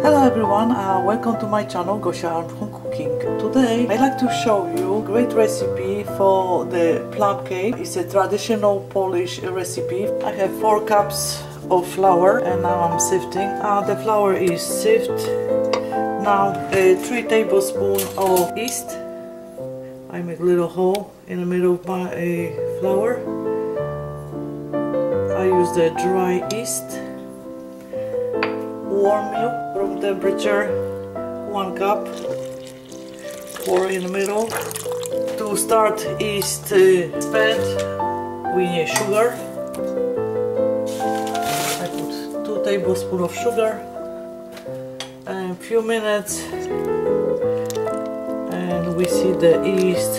Hello everyone, welcome to my channel Gosia R Home Cooking. Today I'd like to show you a great recipe for the plum cake. It's a traditional Polish recipe. I have 4 cups of flour and now I'm sifting. The flour is sifted. Now 3 tablespoons of yeast. I make a little hole in the middle of my flour. I use the dry yeast. Warm milk, room temperature, 1 cup, pour in the middle. To start yeast spread, we need sugar. I put 2 tablespoons of sugar and a few minutes, and we see the yeast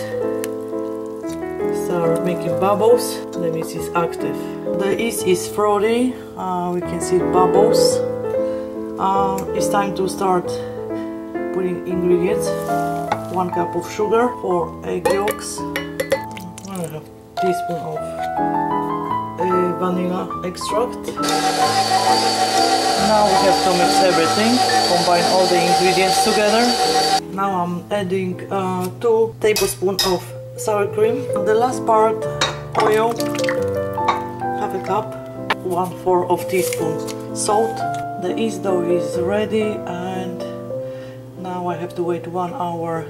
start making bubbles. The yeast is active. The yeast is frothy, we can see bubbles. It's time to start putting ingredients. 1 cup of sugar, 4 egg yolks, 1 teaspoon of vanilla extract. Now we have to mix everything, combine all the ingredients together. Now I'm adding 2 tablespoons of sour cream. The last part, oil, half a cup, 1/4 of teaspoon salt. The yeast dough is ready, and now I have to wait 1 hour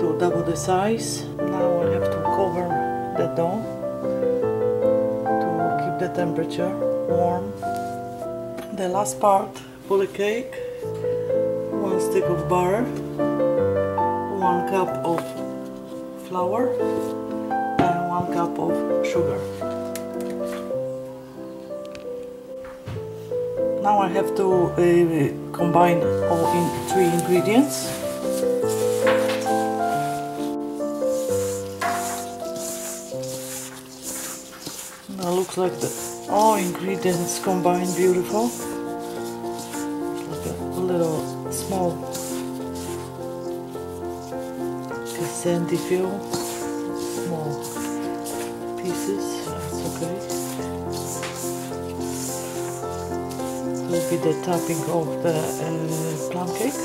to double the size. Now I have to cover the dough to keep the temperature warm. The last part for the cake, 1 stick of butter, 1 cup of flour and 1 cup of sugar. Now I have to combine all 3 ingredients. Now looks like all ingredients combined beautiful. Like a little small sandy feel, small pieces. It's okay. Will be the topping of the plum cake.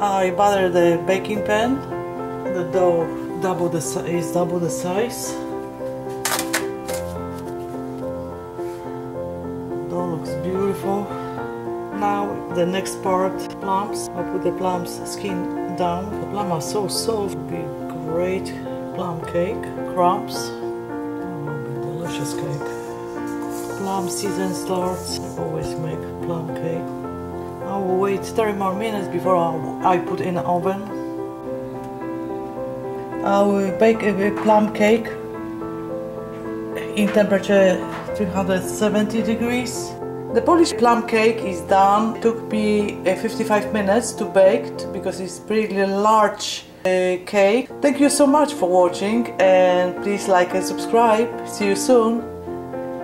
I butter the baking pan. The dough is double the size. Dough looks beautiful. Now the next part, plums. I put the plums skin down. The plums are so soft. It'll be great plum cake. Crumbs. Delicious cake. Plum season starts. I always make plum cake. I will wait 30 more minutes before I put in the oven. I will bake a plum cake in temperature 370 degrees. The Polish plum cake is done. It took me 55 minutes to bake because it's pretty large cake. Thank you so much for watching, and please like and subscribe. See you soon.